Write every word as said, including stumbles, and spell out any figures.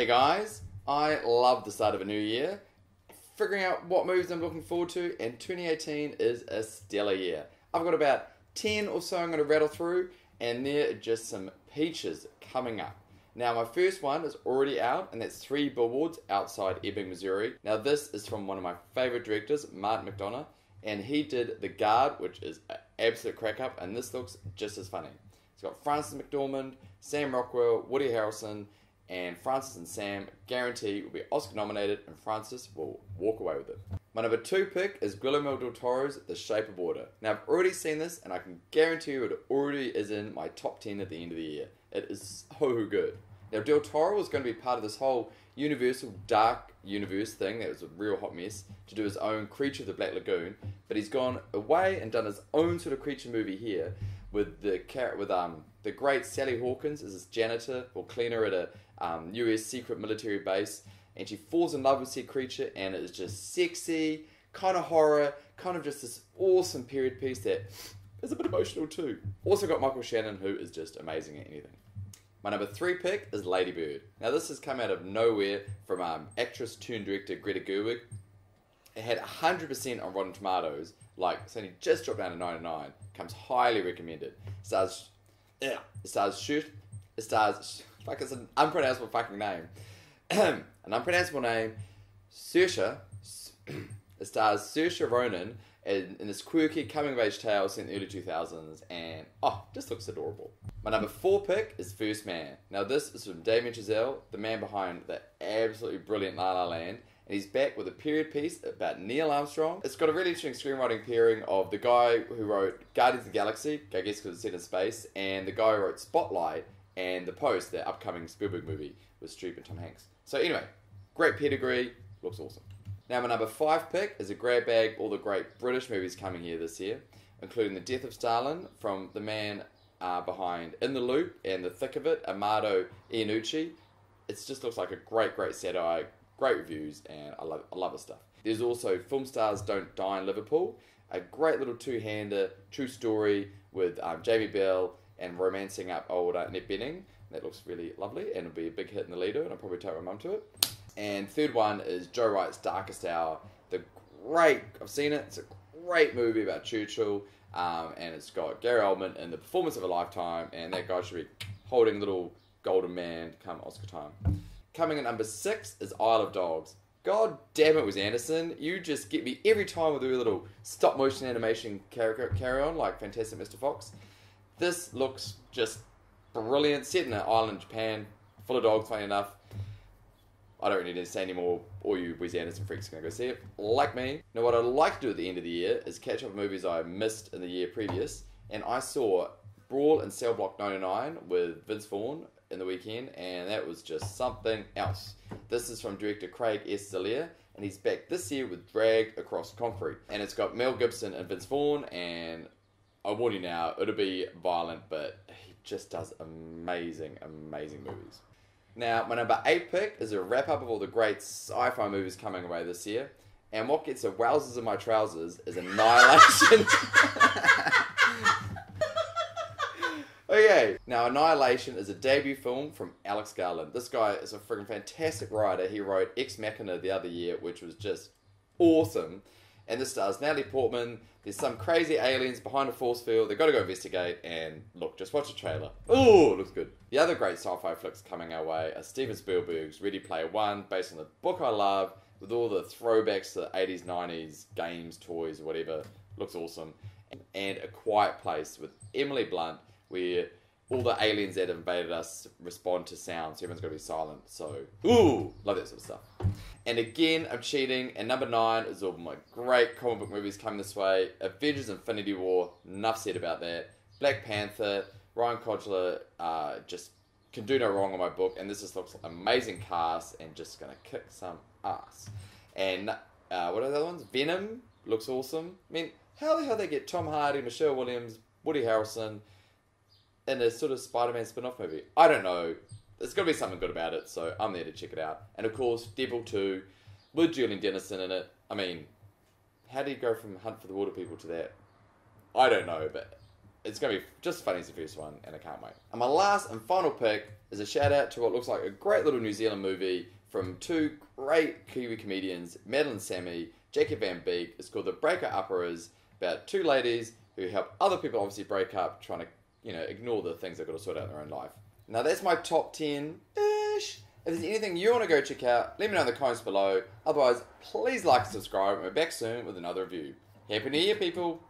Hey guys, I love the start of a new year, figuring out what movies I'm looking forward to, and twenty eighteen is a stellar year. I've got about ten or so I'm going to rattle through, and there are just some peaches coming up. Now my first one is already out, and that's Three Billboards Outside Ebbing, Missouri. Now this is from one of my favourite directors, Martin McDonagh, and he did The Guard, which is an absolute crack up, and this looks just as funny. It's got Francis McDormand, Sam Rockwell, Woody Harrelson, and Francis and Sam guarantee will be Oscar nominated, and Francis will walk away with it. My number two pick is Guillermo del Toro's The Shape of Water. Now I've already seen this, and I can guarantee you it already is in my top ten at the end of the year. It is so good. Now del Toro is going to be part of this whole universal dark universe thing that was a real hot mess to do his own Creature of the Black Lagoon, but he's gone away and done his own sort of creature movie here with the with um the great Sally Hawkins as his janitor or cleaner at a um, U S secret military base, and she falls in love with said creature, and it is just sexy, kind of horror, kind of just this awesome period piece that is a bit emotional too. Also got Michael Shannon, who is just amazing at anything. My number three pick is Lady Bird. Now this has come out of nowhere from um, actress turned director Greta Gerwig. It had one hundred percent on Rotten Tomatoes, like it's only just dropped down to ninety-nine. Comes highly recommended. It stars, yeah, it stars shoot, it stars like it's an unpronounceable fucking name, an unpronounceable name. Saoirse, it stars Saoirse Ronan in, in this quirky coming-of-age tale set in the early two thousands, and oh, just looks adorable. My number four pick is First Man. Now this is from Damien Chazelle, the man behind the absolutely brilliant La La Land, and he's back with a period piece about Neil Armstrong. It's got a really interesting screenwriting pairing of the guy who wrote Guardians of the Galaxy, I guess because it's set in space, and the guy who wrote Spotlight and The Post, their upcoming Spielberg movie with Streep and Tom Hanks. So anyway, great pedigree, looks awesome. Now my number five pick is a grab bag all the great British movies coming here this year, including The Death of Stalin from the man uh, behind In the Loop and The Thick of It, Armando Iannucci. It just looks like a great, great satire, great reviews, and I love, I love his stuff. There's also Film Stars Don't Die in Liverpool, a great little two-hander, true story with um, Jamie Bell and romancing up old Annette Bening. That looks really lovely, and it'll be a big hit in the leader, and I'll probably take my mum to it. And third one is Joe Wright's Darkest Hour. The great, I've seen it, it's a great movie about Churchill, um, and it's got Gary Oldman in the performance of a lifetime, and that guy should be holding little golden man come Oscar time. Coming in number six is Isle of Dogs. God damn it, Wiz Anderson, you just get me every time with your little stop motion animation carry on like Fantastic Mister Fox. This looks just brilliant, set in an island in Japan, full of dogs, funny enough. I don't really need to say anymore. All you Wiz Anderson freaks are going to go see it, like me. Now what I'd like to do at the end of the year is catch up movies I missed in the year previous, and I saw Brawl in Cell Block ninety-nine with Vince Vaughn in the weekend, and that was just something else. This is from director Craig S. Zalier, and he's back this year with Drag Across Concrete, and it's got Mel Gibson and Vince Vaughn, and I warn you now, it'll be violent, but he just does amazing, amazing movies. Now, my number eight pick is a wrap-up of all the great sci-fi movies coming away this year, and what gets the wowsers in my trousers is Annihilation. Okay, now Annihilation is a debut film from Alex Garland. This guy is a freaking fantastic writer. He wrote Ex Machina the other year, which was just awesome, and this stars Natalie Portman. There's some crazy aliens behind a force field. They've got to go investigate, and look, just watch the trailer. Ooh, looks good. The other great sci-fi flicks coming our way are Steven Spielberg's Ready Player One, based on the book I love, with all the throwbacks to the eighties, nineties, games, toys, whatever. Looks awesome. And A Quiet Place with Emily Blunt, where all the aliens that have invaded us respond to sound, so everyone's got to be silent. So, ooh, love that sort of stuff. And again, I'm cheating, and number nine is all my great comic book movies coming this way. Avengers Infinity War, enough said about that. Black Panther, Ryan Coogler uh, just can do no wrong on my book, and this just looks like amazing cast and just going to kick some ass. And uh, what are the other ones? Venom looks awesome. I mean, how the hell they get Tom Hardy, Michelle Williams, Woody Harrelson in a sort of Spider-Man spin-off movie? I don't know. There's got to be something good about it, so I'm there to check it out. And of course, Devil two, with Julian Dennison in it. I mean, how do you go from Hunt for the Water People to that? I don't know, but it's going to be just as funny as the first one, and I can't wait. And my last and final pick is a shout out to what looks like a great little New Zealand movie from two great Kiwi comedians, Madeline Sammy, Jackie Van Beek. It's called The Breaker Upperers, about two ladies who help other people obviously break up, trying to, you know, ignore the things they've got to sort out in their own life. Now that's my top ten-ish. If there's anything you want to go check out, let me know in the comments below. Otherwise, please like and subscribe, and we're back soon with another review. Happy New Year, people!